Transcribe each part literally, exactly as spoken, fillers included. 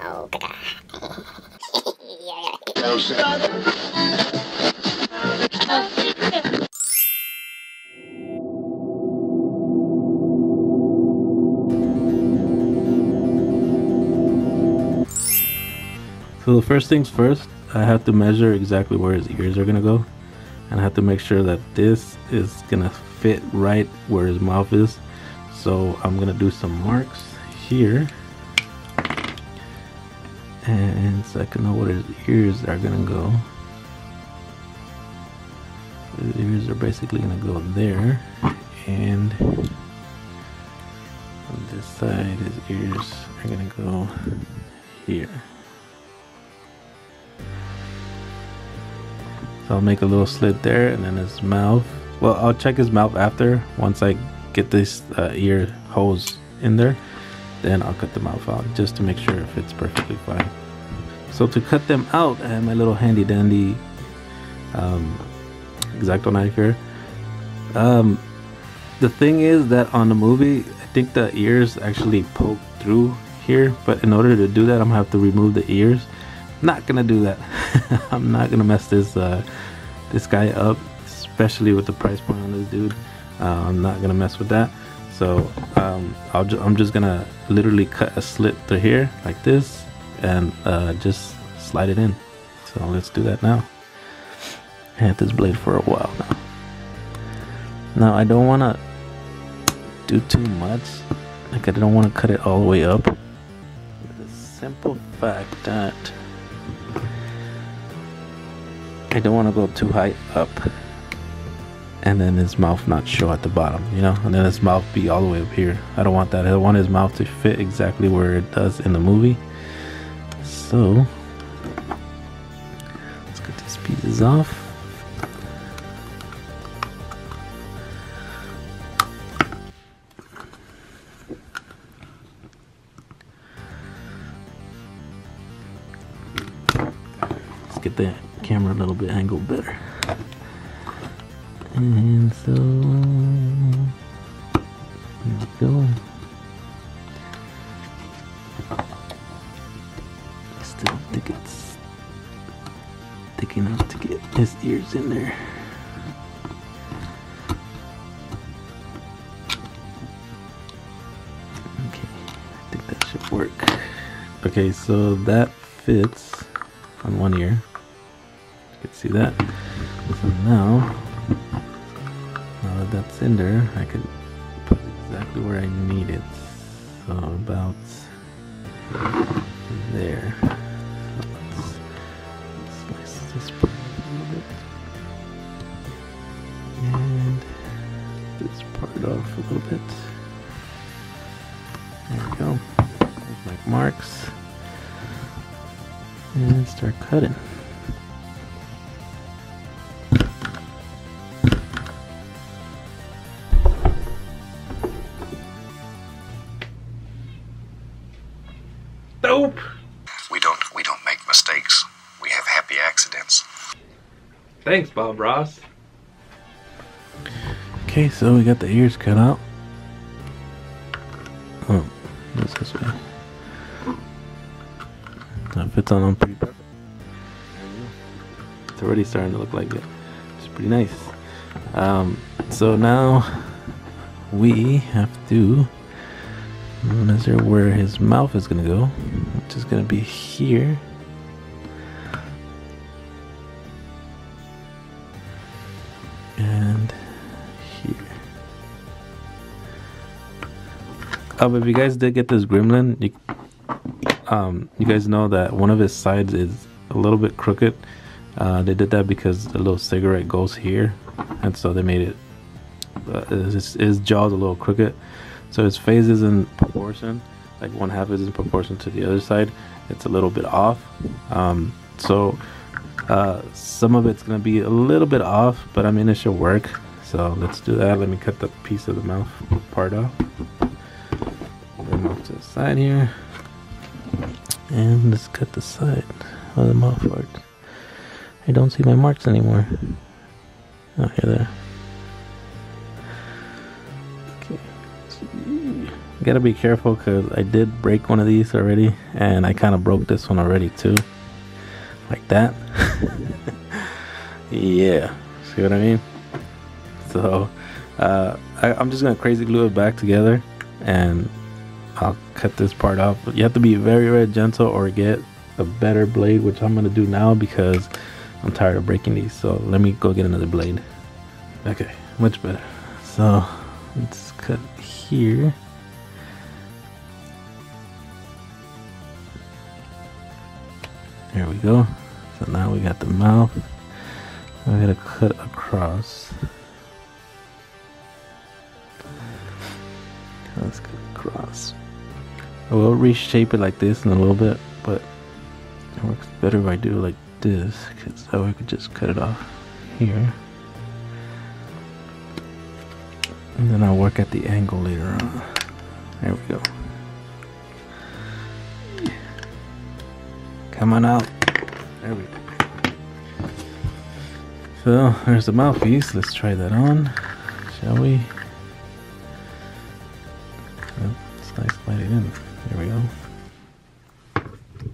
smoke. So the first things first, I have to measure exactly where his ears are gonna go, and I have to make sure that this is gonna fit right where his mouth is. So I'm gonna do some marks here, and so I can know where his ears are gonna go. His ears are basically gonna go there, and on this side his ears are gonna go here. So I'll make a little slit there, and then his mouth, well, I'll check his mouth after. Once I get this uh, ear holes in there, then I'll cut the mouth out just to make sure it fits perfectly fine. So to cut them out, I have my little handy dandy um, X-Acto knife here. Um, the thing is that on the movie, I think the ears actually poke through here, but in order to do that, I'm gonna have to remove the ears. Not gonna do that. I'm not gonna mess this uh, this guy up, especially with the price point on this dude. uh, I'm not gonna mess with that. So um, I'll ju I'm just gonna literally cut a slit through here like this, and uh, just slide it in. So let's do that now. I had this blade for a while now. Now I don't wanna do too much, like I don't wanna cut it all the way up. The simple fact that I don't want to go too high up and then his mouth not show at the bottom, you know, and then his mouth be all the way up here. I don't want that. I want his mouth to fit exactly where it does in the movie. So let's get these pieces off. Let's get that camera a little bit angled better. And so here we go. I still think it's thick enough to get his ears in there. Okay, I think that should work. Okay, so that fits on one ear. See that? So now, now that that's in there, I can put exactly where I need it. So about there. So let's slice this part a little bit, and this part off a little bit. There we go. There's my marks, and start cutting. Nope. We don't we don't make mistakes. We have happy accidents. Thanks, Bob Ross. Okay, so we got the ears cut out. Oh, what's this way? That fits on them pretty perfect. It's already starting to look like it. It's pretty nice. Um, so now we have to measure where his mouth is gonna go, which is gonna be here. And here. Oh, but if you guys did get this gremlin, you, um, you guys know that one of his sides is a little bit crooked. Uh, they did that because the little cigarette goes here, and so they made it, uh, his, his jaw's a little crooked. So his face is in proportion, like one half is in proportion to the other side. It's a little bit off. Um, so uh, some of it's gonna be a little bit off, but I mean, it should work. So let's do that. Let me cut the piece of the mouth part off. Move to the side here. And let's cut the side of the mouth part. I don't see my marks anymore. Oh, here they are. I gotta be careful because I did break one of these already, and I kind of broke this one already too, like that. Yeah, see what I mean? So uh, I, I'm just gonna crazy glue it back together, and I'll cut this part off. You have to be very very gentle or get a better blade, which I'm gonna do now because I'm tired of breaking these. So let me go get another blade. Okay, much better. So let's cut here. There we go. So now we got the mouth. I'm gonna cut across. Let's cut across. I will reshape it like this in a little bit, but it works better if I do it like this, because that way I could just cut it off here. And then I'll work at the angle later on. There we go. Come on out. There we go. So there's the mouthpiece. Let's try that on, shall we? Oh, it's nice, slide it in. There we go.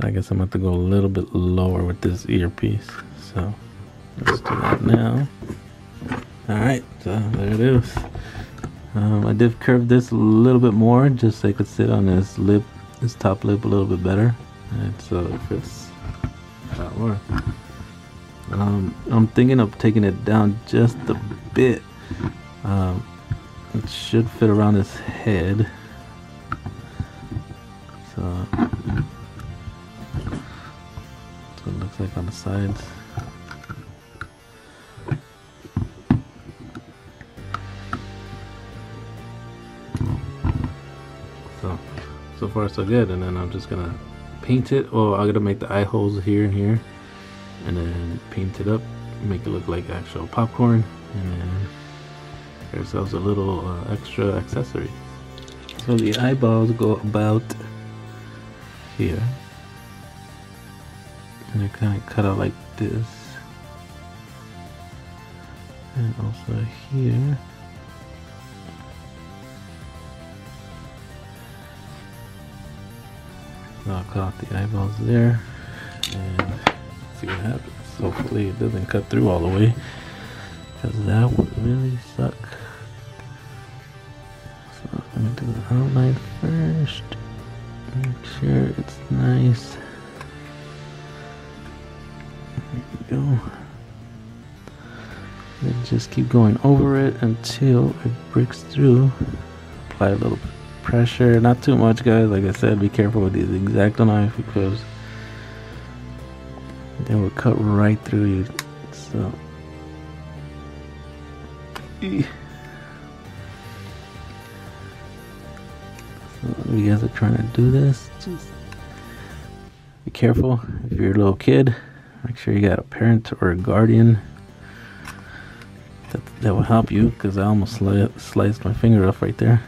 I guess I'm going to go a little bit lower with this earpiece. So let's do that now. Alright, so there it is. Um, I did curve this a little bit more just so it could sit on his lip, his top lip a little bit better. And so it fits a lot more. Um, I'm thinking of taking it down just a bit. Um, it should fit around his head. So, so it looks like on the sides. So, so far so good. And then I'm just gonna paint it. Oh, I'm gonna make the eye holes here and here, and then paint it up, make it look like actual popcorn, and then ourselves a little uh, extra accessory. So the eyeballs go about here, and they're kind of cut out like this, and also here. So I'll cut out the eyeballs there, and see what happens. Hopefully it doesn't cut through all the way, because that would really suck. So I'm going to do the outline first, make sure it's nice. There we go. Then just keep going over it until it breaks through. Apply a little bit of pressure, not too much, guys. Like I said, be careful with these X-Acto knives, because it will cut right through you. So if you guys are trying to do this, just be careful. If you're a little kid, make sure you got a parent or a guardian that, that will help you, because I almost sli sliced my finger off right there,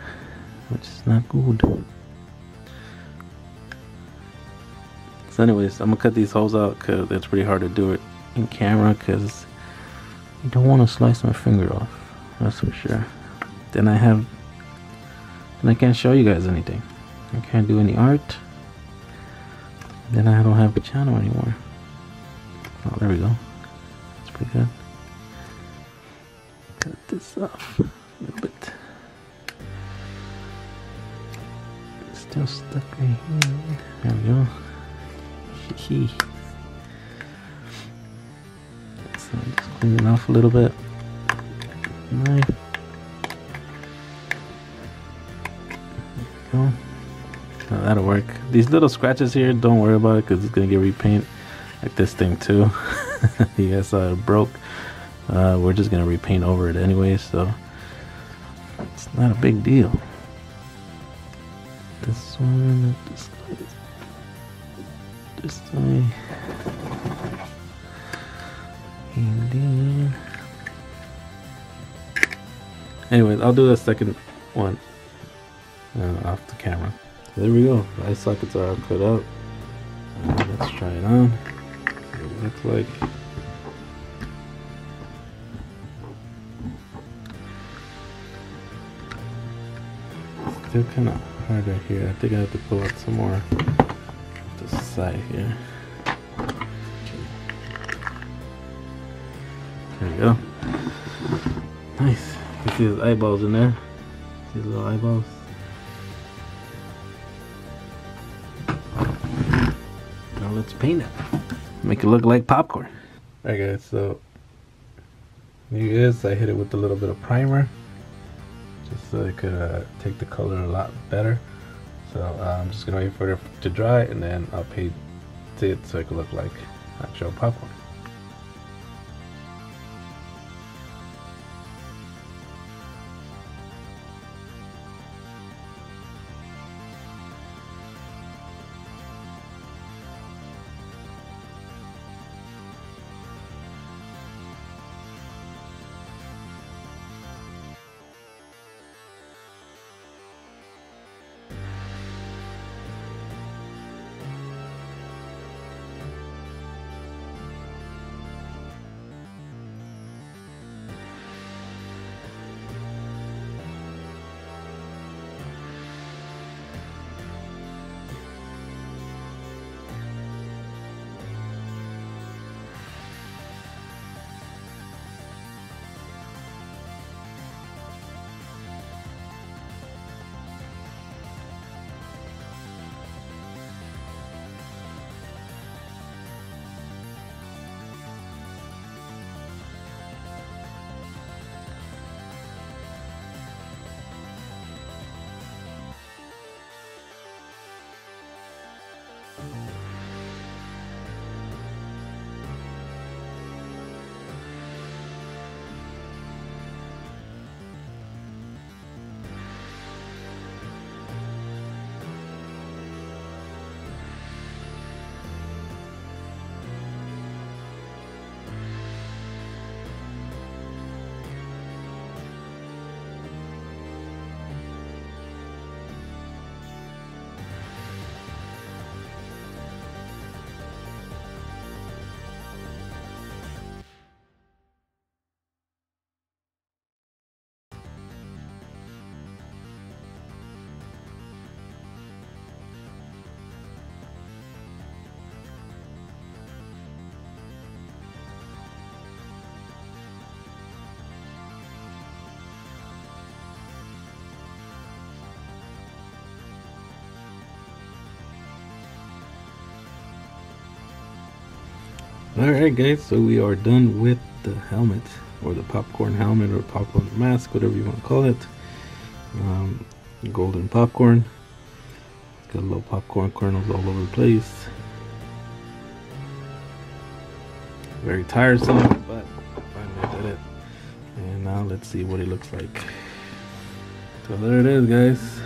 which is not good. So anyways, I'm gonna cut these holes out because it's pretty hard to do it in camera, because you don't want to slice my finger off, that's for sure. Then I have, and I can't show you guys anything. I can't do any art. Then I don't have a channel anymore. Oh, there we go. That's pretty good. Cut this off a little bit. It's still stuck right here. There we go. So I'm just cleaning off a little bit. Knife. There we go. Now that'll work. These little scratches here, don't worry about it, because it's gonna get repaint. Like this thing too. You guys saw it broke. Uh, we're just gonna repaint over it anyway, so it's not a big deal. This one, this one. This way, and then anyways, I'll do the second one uh, off the camera. So there we go. The eye sockets are all cut out. Uh, let's try it on. See what it looks like. It's still kind of hard right here. I think I have to pull up some more to the side here. There we go. Nice. You see his eyeballs in there? See his little eyeballs? Now let's paint it. Make it look like popcorn. Alright guys, so there it is. I hit it with a little bit of primer, just so it could uh, take the color a lot better. So uh, I'm just gonna wait for it to dry and then I'll paint it so it could look like actual popcorn. Alright guys, so we are done with the helmet, or the popcorn helmet, or popcorn mask, whatever you want to call it. Um, golden popcorn. It's got little popcorn kernels all over the place. Very tiresome, but finally did it. And now let's see what it looks like. So there it is guys.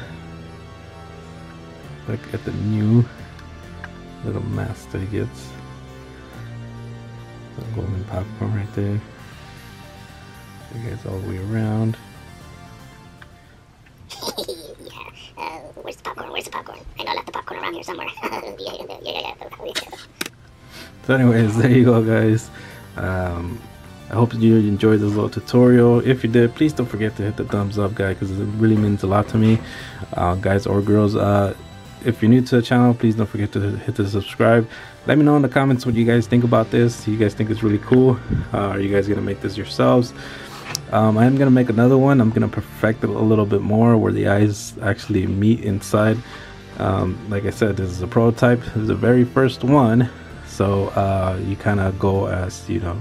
Look at the new little mask that he gets. Golden popcorn right there. You guys all the way around. Yeah. Uh, where's the popcorn? Where's the popcorn? I know I left the popcorn around here somewhere. yeah, yeah, yeah, yeah. So, anyways, there you go, guys. Um, I hope you enjoyed this little tutorial. If you did, please don't forget to hit the thumbs up, guys, because it really means a lot to me, uh, guys or girls. Uh, If you're new to the channel, please don't forget to hit the subscribe. Let me know in the comments what you guys think about this. You guys think it's really cool? Uh, are you guys gonna make this yourselves? Um, I am gonna make another one. I'm gonna perfect it a little bit more, where the eyes actually meet inside. Um, like I said, this is a prototype. This is the very first one, so uh, you kind of go as you know,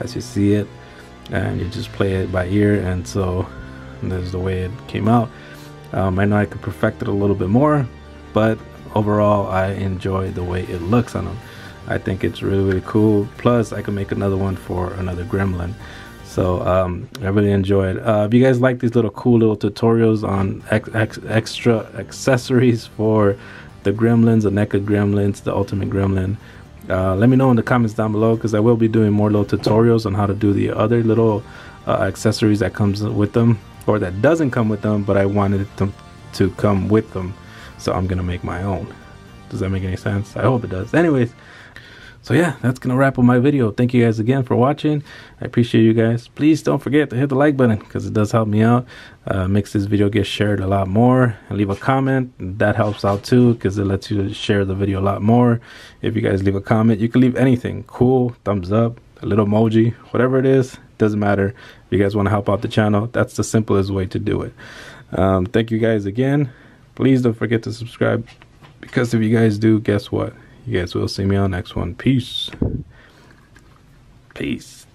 as you see it, and you just play it by ear. And so this is the way it came out. Um, I know I could perfect it a little bit more, but overall I enjoy the way it looks on them. I think it's really, really cool. Plus I can make another one for another gremlin. So um, I really enjoy it. Uh, if you guys like these little cool little tutorials on ex ex extra accessories for the gremlins, the NECA gremlins, the ultimate gremlin, uh, let me know in the comments down below, because I will be doing more little tutorials on how to do the other little uh, accessories that comes with them, or that doesn't come with them, but I wanted them to come with them. So I'm gonna make my own. Does that make any sense? I hope it does. Anyways, So yeah, that's gonna wrap up my video. Thank you guys again for watching. I appreciate you guys. Please don't forget to hit the like button because it does help me out. Uh, makes this video get shared a lot more. And leave a comment, that helps out too because it lets you share the video a lot more. If you guys leave a comment, you can leave anything cool, thumbs up, a little emoji, whatever it is, doesn't matter. If you guys want to help out the channel, that's the simplest way to do it. Um, thank you guys again. Please don't forget to subscribe because if you guys do, guess what? You guys will see me on the next one. Peace. Peace.